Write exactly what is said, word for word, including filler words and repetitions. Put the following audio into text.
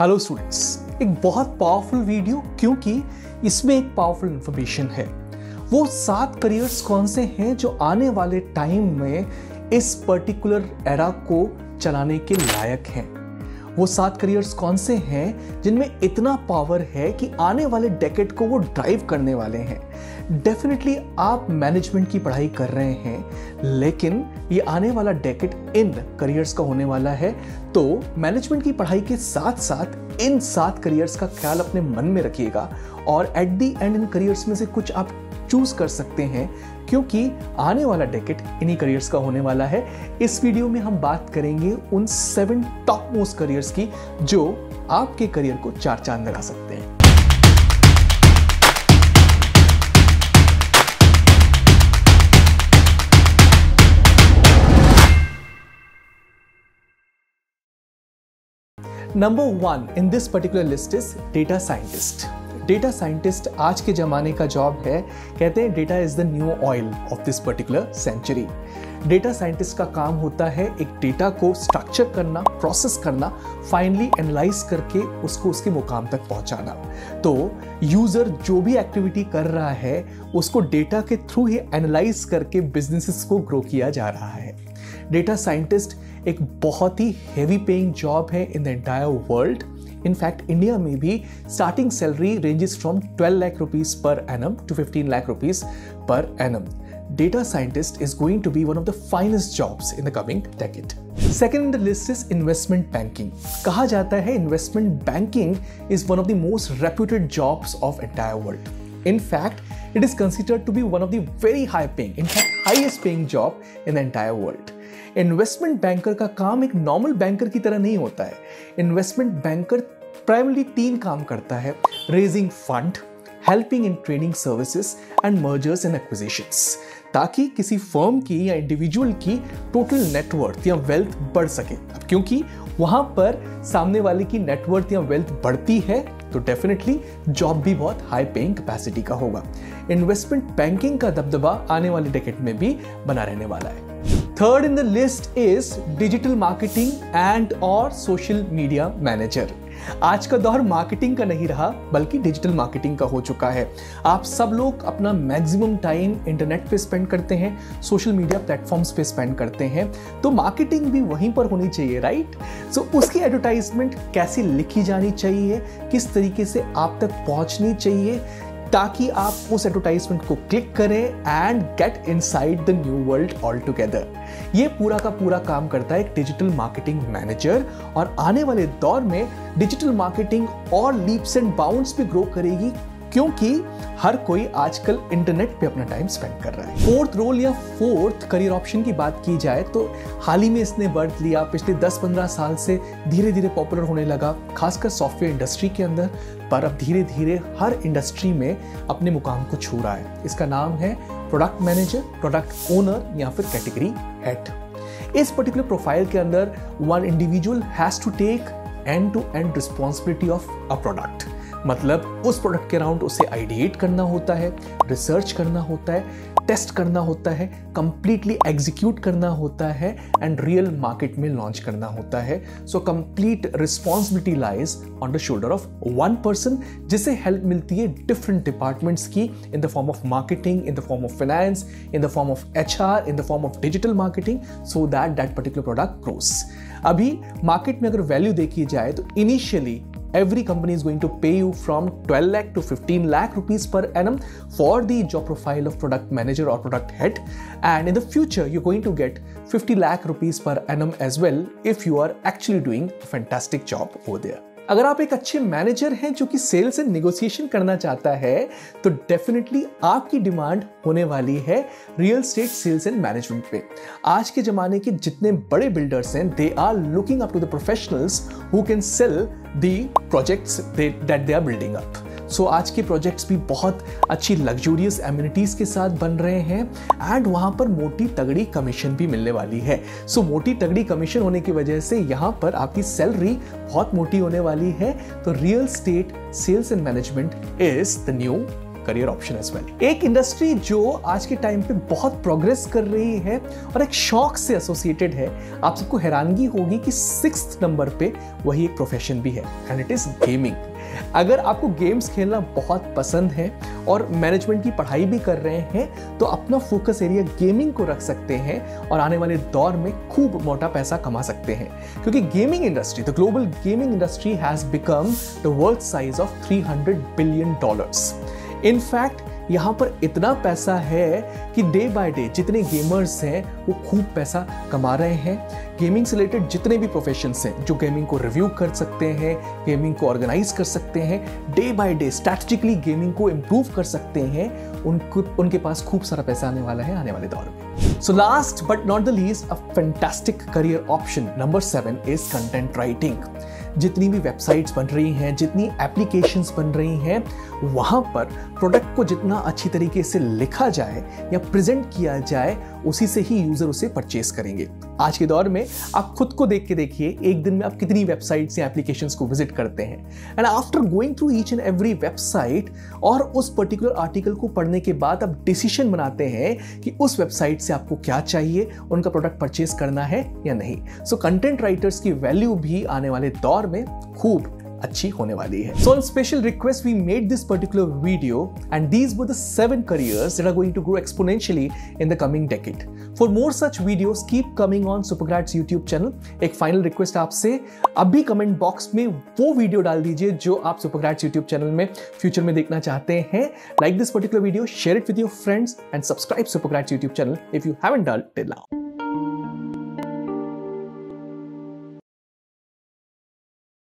Hello students, एक बहुत powerful video क्योंकि इसमें एक पावरफुल इंफॉर्मेशन है। वो सात करियर्स कौन से हैं जो आने वाले टाइम में इस पर्टिकुलर एरा को चलाने के लायक हैं। वो सात करियर्स कौन से हैं जिनमें इतना पावर है कि आने वाले डेकेड को वो ड्राइव करने वाले हैं। डेफिनेटली आप मैनेजमेंट की पढ़ाई कर रहे हैं, लेकिन ये आने वाला डेकेड इन करियर्स का होने वाला है, तो मैनेजमेंट की पढ़ाई के साथ साथ इन सात करियर्स का ख्याल अपने मन में रखिएगा और at the end in careers में से कुछ आप चूज कर सकते हैं क्योंकि आने वाला डेकेड इन्हीं करियर्स का होने वाला है। इस वीडियो में हम बात करेंगे उन सेवन टॉप मोस्ट करियर्स की जो आपके करियर को चार चांद लगा सकते हैं। Number one in this particular list is data scientist. Data scientist आज के ज़माने का जॉब है। कहते हैं data is the new oil of this particular century. Data scientist का काम होता है एक डेटा को स्ट्रक्चर करना, प्रोसेस करना, फाइनली एनालाइज करके उसको उसके मुकाम तक पहुंचाना। तो यूज़र जो भी एक्टिविटी कर रहा है उसको डेटा के थ्रू ही एनालाइज करके बिजनेसेस को ग्रो किया जा रहा है। डेटा साइंटिस्ट एक बहुत ही हैवी पेइंग जॉब है in the entire world. In fact India में भी starting salary ranges from twelve lakh rupees per annum to fifteen lakh rupees per annum. Data scientist is going to be one of the finest jobs in the coming decade. Second in the list is investment banking. कहा जाता है investment banking is one of the most reputed jobs of entire world. In fact it is considered to be one of the very high paying, in fact highest paying job in the entire world. Investment banker का काम एक normal banker की तरह नहीं होता है। Investment banker primarily तीन काम करता है: raising fund, helping in trading services and mergers and acquisitions, ताकि किसी फर्म की या इंडिविजुअल की टोटल नेटवर्थ या वेल्थ बढ़ सके। अब क्योंकि वहाँ पर सामने वाले की नेटवर्थ या वेल्थ बढ़ती है तो डेफिनेटली जॉब भी बहुत हाई पेइंग कैपेसिटी का होगा। इन्वेस्टमेंट बैंकिंग का दबदबा आने वाले डेकेड में भी बना रहने वाला है। Third in the list is digital marketing and और सोशल मीडिया मैनेजर। आज का दौर मार्केटिंग का नहीं रहा बल्कि डिजिटल मार्केटिंग का हो चुका है। आप सब लोग अपना मैक्सिमम टाइम इंटरनेट पे स्पेंड करते हैं, सोशल मीडिया प्लेटफॉर्म्स पे स्पेंड करते हैं, तो मार्केटिंग भी वहीं पर होनी चाहिए, राइट? सो उसकी एडवर्टाइजमेंट कैसे लिखी जानी चाहिए, किस तरीके से आप तक पहुंचनी चाहिए ताकि आप उस एडवर्टाइजमेंट को क्लिक करें and get inside the new world all together. ये पूरा का पूरा काम करता है एक डिजिटल मार्केटिंग मैनेजर और आने वाले दौर में डिजिटल मार्केटिंग और लीप्स एंड बाउंड्स पे ग्रो करेगी क्योंकि हर कोई आजकल इंटरनेट पे अपना टाइम स्पेंड कर रहा है। फोर्थ रोल या फोर्थ करियर ऑप्शन की बात की जाए तो हाल ही में इसने बर्थ लिया, पिछले दस पंद्रह साल से धीरे धीरे पॉपुलर होने लगा, खासकर सॉफ्टवेयर इंडस्ट्री के अंदर, पर अब धीरे धीरे हर इंडस्ट्री में अपने मुकाम को छू रहा है। इसका नाम है प्रोडक्ट मैनेजर, प्रोडक्ट ओनर या फिर कैटेगरी हेड। इस पर्टिकुलर प्रोफाइल के अंदर one individual has to take end to end responsibility of a product. मतलब उस प्रोडक्ट के अराउंड उसे आइडिएट करना होता है, रिसर्च करना होता है, टेस्ट करना होता है, कंप्लीटली एग्जीक्यूट करना होता है एंड रियल मार्केट में लॉन्च करना होता है। So complete responsibility lies on the shoulder of one person, जिसे हेल्प मिलती है डिफरेंट डिपार्टमेंट्स की in the form of marketing, in the form of finance, in the form of HR, in the form of digital marketing, so that that particular product grows. अभी market में अगर value देखी जाए तो initially every company is going to pay you from twelve lakh to fifteen lakh rupees per annum for the job profile of product manager or product head, and in the future you're going to get fifty lakh rupees per annum as well if you are actually doing a fantastic job over there. अगर आप एक अच्छे manager हैं जो कि sales and negotiation करना चाहता है तो डेफिनेटली आपकी डिमांड होने वाली है real estate sales and management पे। आज के ज़माने के जितने बड़े बिल्डर्स हैं they are looking up to the professionals who can sell the projects that they are building up. So आज के प्रोजेक्ट्स भी बहुत अच्छी लग्जूरियस एम्यूनिटीज़ के साथ बन रहे हैं एंड वहाँ पर मोटी तगड़ी कमीशन भी मिलने वाली है। सो so, मोटी तगड़ी कमीशन होने की वजह से यहाँ पर आपकी सैलरी बहुत मोटी होने वाली है। तो real estate sales and management is the new career option as well. एक इंडस्ट्री जो आज के टाइम पे बहुत प्रोग्रेस कर रही है और एक शौक से एसोसिएटेड है, आप सबको हैरानगी होगी कि सिक्स्थ नंबर पे वही एक प्रोफेशन भी है, एंड इट इज गेमिंग। अगर आपको गेम्स खेलना बहुत पसंद है और मैनेजमेंट की पढ़ाई भी कर रहे हैं तो अपना फोकस एरिया गेमिंग को रख सकते हैं और आने वाले दौर में खूब मोटा पैसा कमा सकते हैं, क्योंकि gaming industry, the global gaming industry has become the world size of three hundred billion dollars. In fact यहाँ पर इतना पैसा है कि डे बाय डे जितने गेमर्स हैं वो खूब पैसा कमा रहे हैं। गेमिंग से रिलेटेड जितने भी प्रोफेशंस हैं जो गेमिंग को रिव्यू कर सकते हैं, गेमिंग को ऑर्गेनाइज कर सकते हैं, day by day strategically gaming को इम्प्रूव कर सकते हैं, उनको उनके पास खूब सारा पैसा आने वाला है आने वाले दौर में। So last but not the least, a fantastic career option number seven is content writing. जितनी भी वेबसाइट्स बन रही हैं, जितनी एप्लीकेशंस बन रही हैं, वहाँ पर प्रोडक्ट को जितना अच्छी तरीके से लिखा जाए या प्रेजेंट किया जाए उसी से ही यूज़र उसे परचेस करेंगे। आज के दौर में आप खुद को देख के देखिए, एक दिन में आप कितनी वेबसाइट्स या एप्लीकेशंस को विजिट करते हैं, and after going through each and every website और उस पर्टिकुलर आर्टिकल को पढ़ने के बाद आप डिसीजन बनाते हैं कि उस वेबसाइट से आपको क्या चाहिए, उनका प्रोडक्ट परचेस करना है या नहीं। सो कंटेंट राइटर्स की वैल्यू भी आने वाले दौर में खूब अच्छी होने वाली है। So on special request we made this particular video and these were the seven careers that are going to grow exponentially in the coming decade. For more such videos keep coming on Supergrads YouTube channel. एक final request आपसे, अभी comment box में वो video डाल दीजिए जो आप Supergrads YouTube channel में future में देखना चाहते हैं। Like this particular video, share it with your friends and subscribe Supergrads YouTube channel if you haven't done till now.